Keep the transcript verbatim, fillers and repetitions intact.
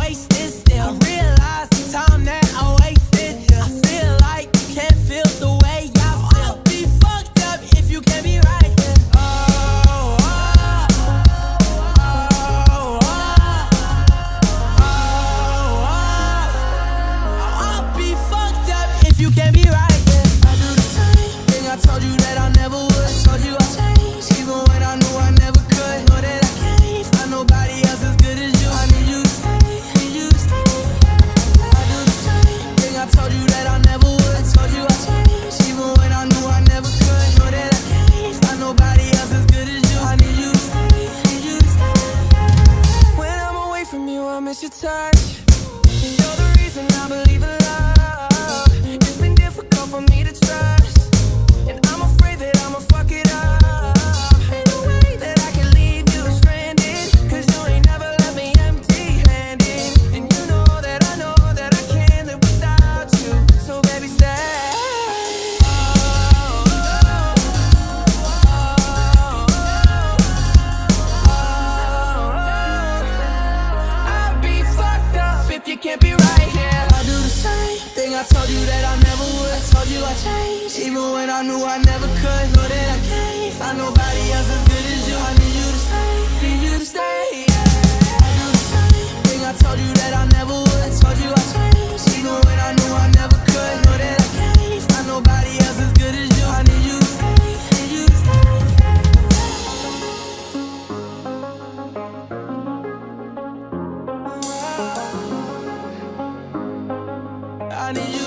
wasted still. I realize the time that I wasted. I feel like you can't feel the way I feel. I'll be fucked up if you can't be right. Your touch, you're the reason I believe in love. It's been difficult for me to trust, and I'm afraid that I'ma fuck it up. Ain't no way that I can leave you stranded, cause you ain't never left me empty-handed. And you know that I know that I can't live without you, so baby stay. Oh, oh, oh, oh, oh, oh, oh. You can't be right here. I do the same thing I told you that I never would. I told you I changed, even when I knew I never could. Know that I can't find nobody else as good as you. I need you to stay, need you to stay, yeah. I do the same thing I told you that I never would. I told you I changed, even when I knew I never could. Know that I can't find nobody else as good as you. I need you to stay, need you to stay, yeah. I need you.